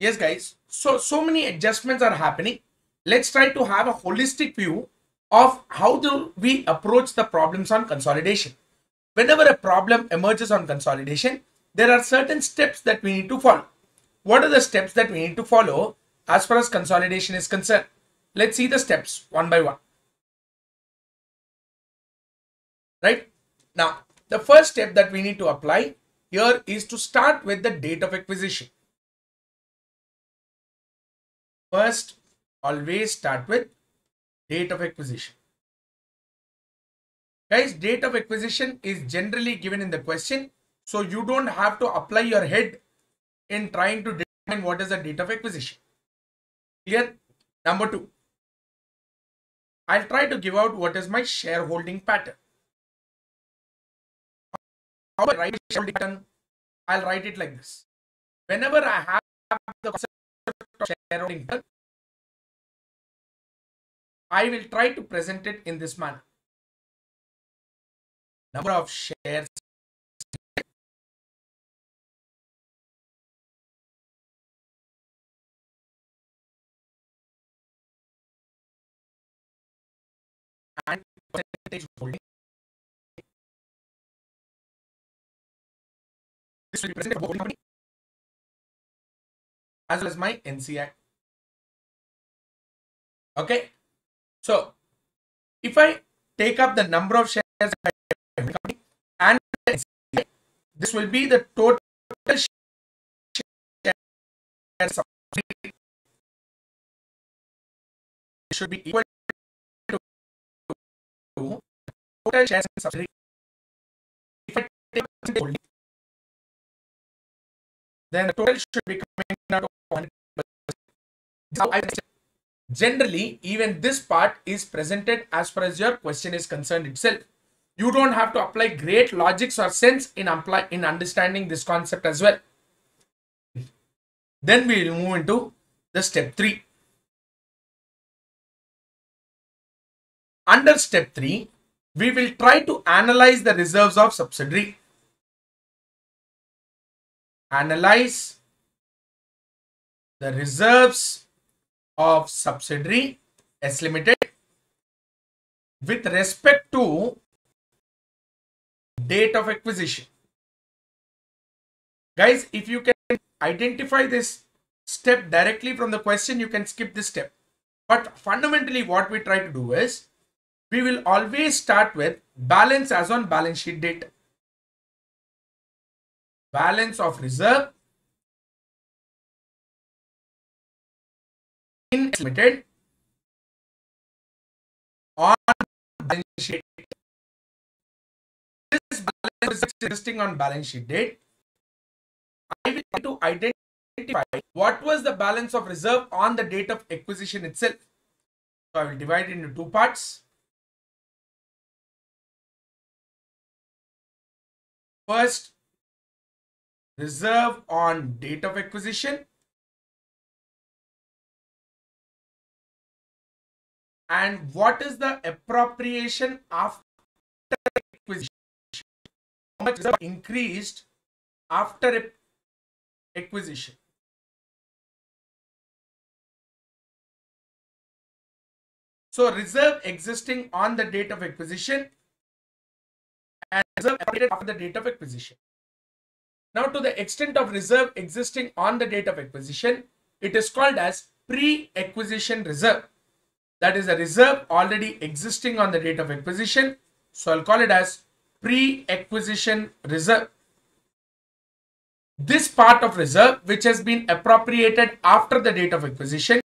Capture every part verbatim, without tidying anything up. Yes guys, so so many adjustments are happening. Let's try to have a holistic view of how do we approach the problems on consolidation. Whenever a problem emerges on consolidation, there are certain steps that we need to follow. What are the steps that we need to follow as far as consolidation is concerned? Let's see the steps one by one. Right now, the first step that we need to apply here is to start with the date of acquisition. First, always start with date of acquisition. Guys, date of acquisition is generally given in the question, so you don't have to apply your head in trying to determine what is the date of acquisition. Clear? Number two, I'll try to give out what is my shareholding pattern. How do I write shareholding pattern? I'll write it like this. Whenever I have the concept of shareholding pattern, I will try to present it in this manner. Number of shares, and percentage holding. This will be presented for holding company as well as my N C I. Okay. So, if I take up the number of shares by holding company and N C I, this will be the total shares. It should be equal to total shares in subsidiary. If I take up the holding, then the total should be coming out of one hundred percent. This is how I understand. Generally, even this part is presented as far as your question is concerned itself. You don't have to apply great logics or sense in apply in understanding this concept as well. Then we will move into the step three. Under step three, we will try to analyze the reserves of subsidiary. Analyze the reserves of subsidiary S Limited with respect to date of acquisition. Guys, if you can identify this step directly from the question, you can skip this step. But fundamentally, what we try to do is we will always start with balance as on balance sheet date. Balance of reserve in S Limited on balance sheet date. This balance is existing on balance sheet date. I will try to identify what was the balance of reserve on the date of acquisition itself. So I will divide it into two parts. First, reserve on date of acquisition, and what is the appropriation after acquisition? How much reserve increased after acquisition? So reserve existing on the date of acquisition and reserve appropriated after the date of acquisition. Now, to the extent of reserve existing on the date of acquisition, it is called as pre-acquisition reserve. That is a reserve already existing on the date of acquisition. So I'll call it as pre-acquisition reserve. This part of reserve which has been appropriated after the date of acquisition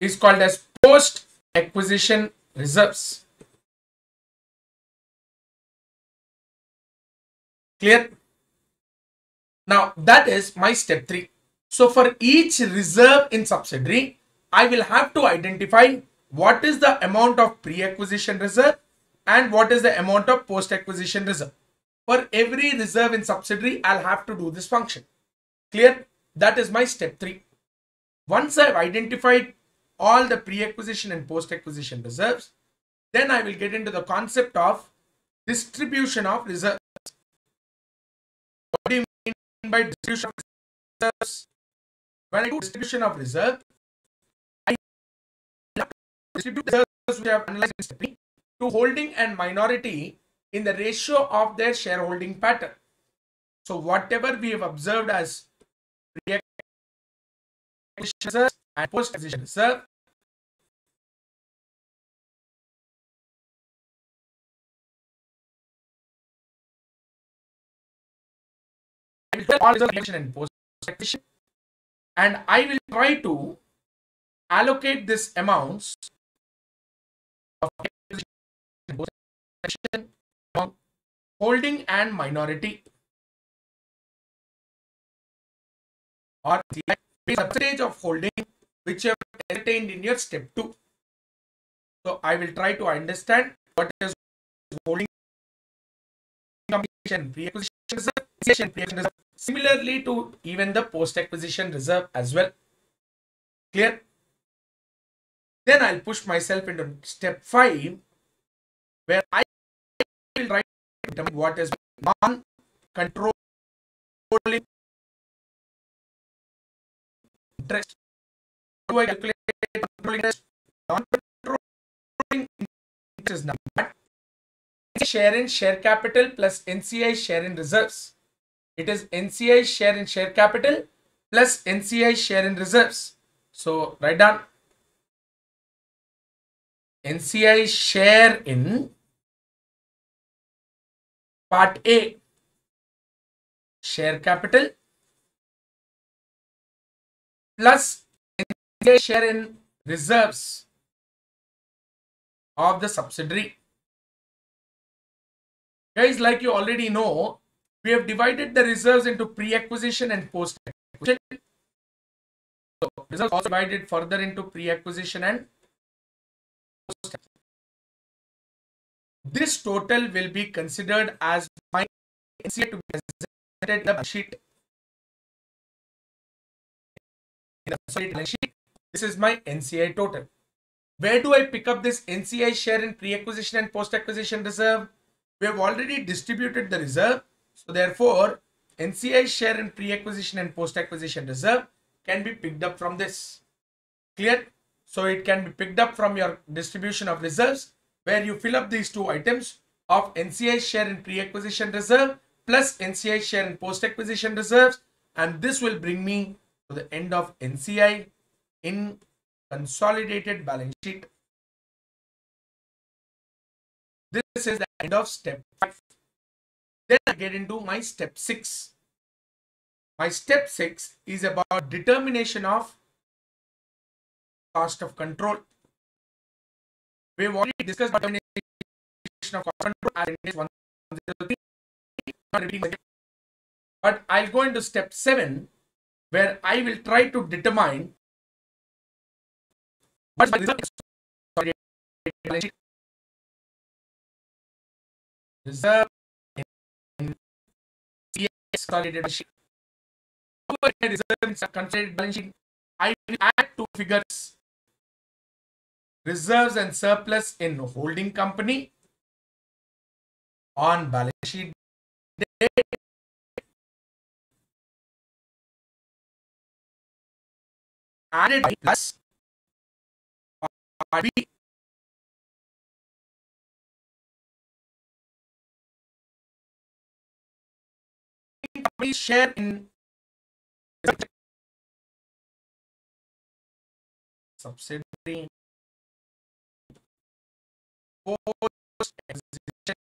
is called as post-acquisition reserves. Clear? Now that is my step three. So for each reserve in subsidiary, I will have to identify what is the amount of pre-acquisition reserve and what is the amount of post-acquisition reserve. For every reserve in subsidiary, I'll have to do this function. Clear? That is my step three. Once I've identified all the pre-acquisition and post-acquisition reserves, then I will get into the concept of distribution of reserves. What do you mean by distribution of reserves? When I do distribution of results, I distribute the results which I have analyzed in step three to holding and minority in the ratio of their shareholding pattern. So whatever we have observed as pre-acquisition reserve and post-acquisition reserve, I will do all acquisition and post-acquisition, and I will try to allocate this amounts of acquisition and post-acquisition among holding and minority, or the percentage of holding which you have attained in your step two. So I will try to understand what is holding completion pre-acquisition reserve, similarly to even the post-acquisition reserve as well. Clear? Then I'll push myself into step five, where I will try to determine what is non-controlling interest. How do I calculate controlling interest? Non-controlling interest is not bad. Share in share capital plus N C I share in reserves. It is N C I share in share capital plus N C I share in reserves. So write down N C I share in part A share capital plus N C I share in reserves of the subsidiary. Guys, like you already know, we have divided the reserves into pre-acquisition and post-acquisition. So reserves also divided further into pre-acquisition and post-acquisition. This total will be considered as my N C I to be presented in the balance sheet. In the balance sheet, this is my N C I total. Where do I pick up this N C I share in pre-acquisition and post-acquisition reserve? We have already distributed the reserve, so therefore N C I share in pre-acquisition and post-acquisition reserve can be picked up from this. Clear? So it can be picked up from your distribution of reserves, where you fill up these two items of N C I share in pre-acquisition reserve plus N C I share in post-acquisition reserves, and this will bring me to the end of N C I in consolidated balance sheet. This is the end of step five. Then I get into my step six. My step six is about determination of cost of control. We have already discussed about determination of cost of control as but I'll go into step seven, where I will try to determine what's my result. Reserve in consolidated balance sheet. Reserves in consolidated balance sheet. I will add two figures: reserves and surplus in holding company on balance sheet date. Added by plus R B. Company share in subsidiary post acquisition .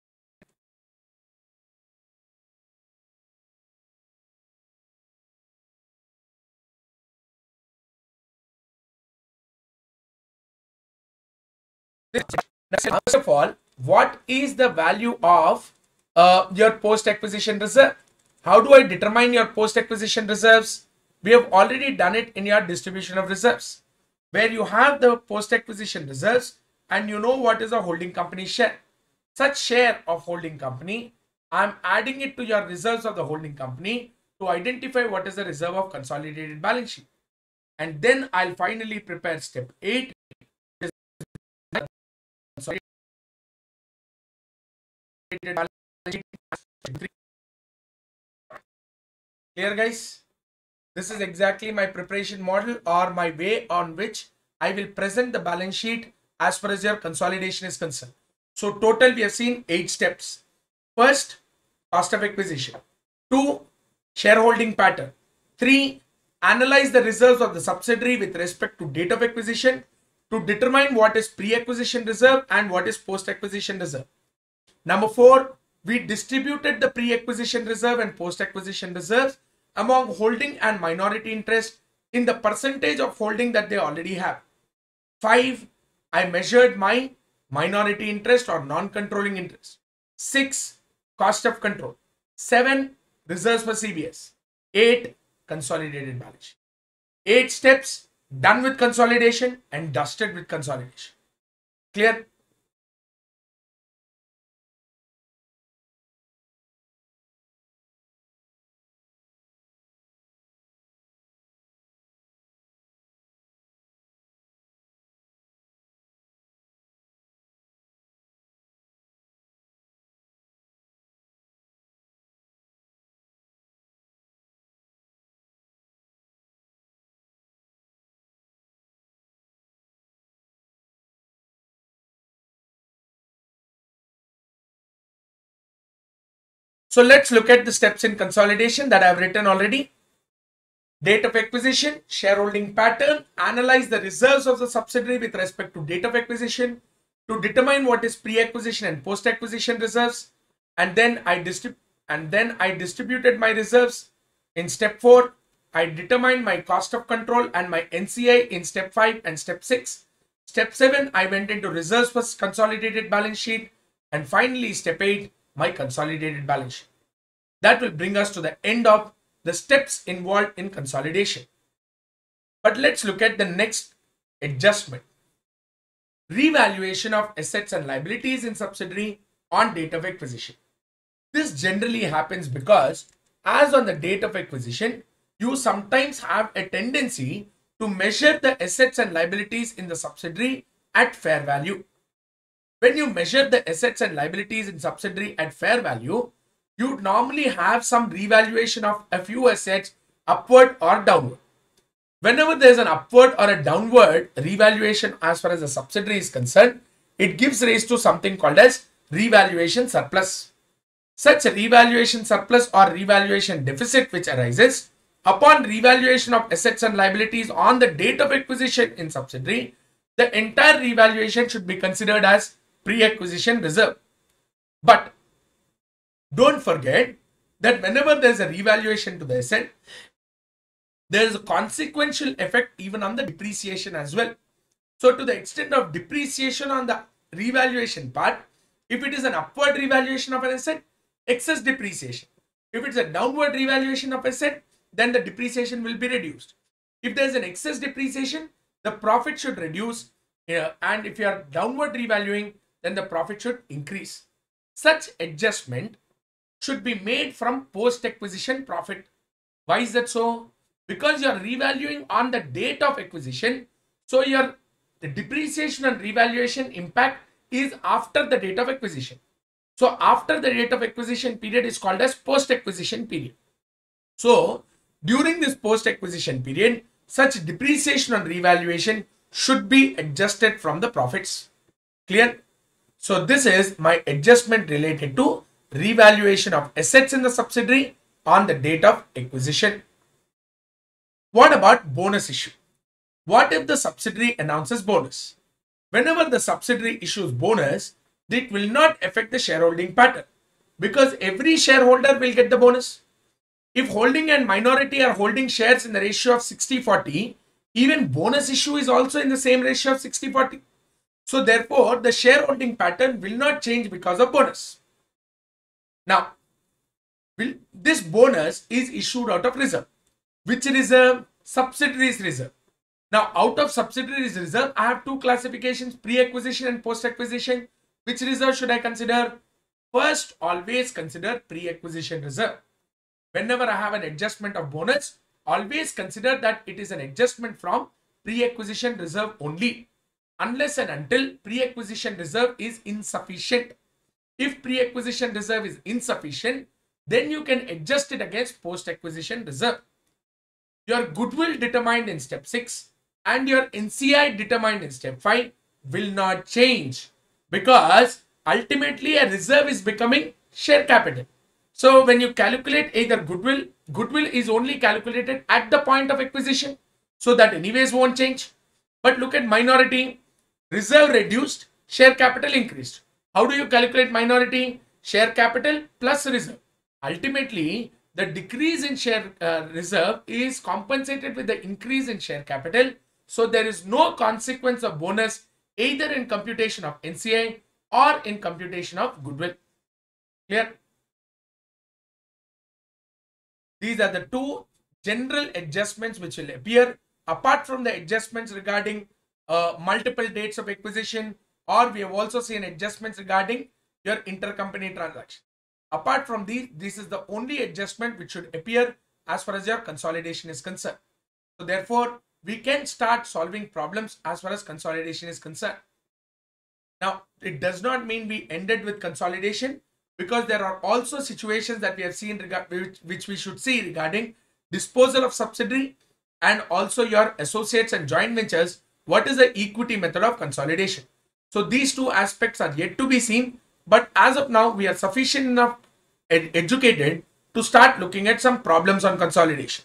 First of all, what is the value of uh, your post acquisition reserve? How do I determine your post-acquisition reserves? We have already done it in your distribution of reserves, where you have the post-acquisition reserves and you know what is a holding company share. Such share of holding company, I'm adding it to your reserves of the holding company to identify what is the reserve of consolidated balance sheet. And then I'll finally prepare step eight. Clear, guys? This is exactly my preparation model or my way on which I will present the balance sheet as far as your consolidation is concerned. So total we have seen eight steps. First, cost of acquisition. Two, shareholding pattern. Three, analyze the reserves of the subsidiary with respect to date of acquisition to determine what is pre-acquisition reserve and what is post-acquisition reserve. Number four, we distributed the pre-acquisition reserve and post-acquisition reserves among holding and minority interest in the percentage of holding that they already have. Five, I measured my minority interest or non-controlling interest. Six, cost of control. Seven, reserves for C B S. Eight, consolidated balance sheet. Eight steps done with consolidation and dusted with consolidation. Clear? So let's look at the steps in consolidation that I have written already. Date of acquisition, shareholding pattern, analyze the reserves of the subsidiary with respect to date of acquisition to determine what is pre-acquisition and post-acquisition reserves. And then I distrib- and then I distributed my reserves in step four. I determined my cost of control and my N C I in step five and step six. Step seven, I went into reserves for consolidated balance sheet. And finally, step eight, my consolidated balance sheet. That will bring us to the end of the steps involved in consolidation. But let's look at the next adjustment. Revaluation of assets and liabilities in subsidiary on date of acquisition. This generally happens because as on the date of acquisition, you sometimes have a tendency to measure the assets and liabilities in the subsidiary at fair value. When you measure the assets and liabilities in subsidiary at fair value, you normally have some revaluation of a few assets upward or downward. Whenever there is an upward or a downward revaluation as far as the subsidiary is concerned, it gives rise to something called as revaluation surplus. Such a revaluation surplus or revaluation deficit which arises upon revaluation of assets and liabilities on the date of acquisition in subsidiary, the entire revaluation should be considered as pre-acquisition reserve. But don't forget that whenever there is a revaluation to the asset, there is a consequential effect even on the depreciation as well. So to the extent of depreciation on the revaluation part, if it is an upward revaluation of an asset, excess depreciation. If it's a downward revaluation of asset, then the depreciation will be reduced. If there is an excess depreciation, the profit should reduce, uh, and if you are downward revaluing, then the profit should increase. Such adjustment should be made from post-acquisition profit. Why is that so? Because you are revaluing on the date of acquisition. So your the depreciation and revaluation impact is after the date of acquisition. So after the date of acquisition period is called as post-acquisition period. So during this post-acquisition period, such depreciation and revaluation should be adjusted from the profits. Clear? So this is my adjustment related to revaluation of assets in the subsidiary on the date of acquisition. What about bonus issue? What if the subsidiary announces bonus? Whenever the subsidiary issues bonus, it will not affect the shareholding pattern because every shareholder will get the bonus. If holding and minority are holding shares in the ratio of sixty forty, even bonus issue is also in the same ratio of sixty forty. So therefore, the shareholding pattern will not change because of bonus. Now, will, this bonus is issued out of reserve. Which reserve? Subsidiaries reserve. Now, out of subsidiaries reserve, I have two classifications, pre-acquisition and post-acquisition. Which reserve should I consider? First, always consider pre-acquisition reserve. Whenever I have an adjustment of bonus, always consider that it is an adjustment from pre-acquisition reserve only, unless and until pre-acquisition reserve is insufficient. If pre-acquisition reserve is insufficient, then you can adjust it against post-acquisition reserve. Your goodwill determined in step six and your N C I determined in step five will not change, because ultimately a reserve is becoming share capital. So when you calculate either goodwill, goodwill is only calculated at the point of acquisition. So that anyways won't change. But look at minority, reserve reduced, share capital increased. How do you calculate minority? Share capital plus reserve. Ultimately, the decrease in share uh, reserve is compensated with the increase in share capital. So there is no consequence of bonus either in computation of N C I or in computation of goodwill. Clear? These are the two general adjustments which will appear apart from the adjustments regarding uh, multiple dates of acquisition, or we have also seen adjustments regarding your intercompany transaction. Apart from these, this is the only adjustment which should appear as far as your consolidation is concerned. So therefore, we can start solving problems as far as consolidation is concerned. Now, it does not mean we ended with consolidation, because there are also situations that we have seen regard, which, which we should see regarding disposal of subsidiary and also your associates and joint ventures. What is the equity method of consolidation? So these two aspects are yet to be seen. But as of now, we are sufficient enough ed- educated to start looking at some problems on consolidation.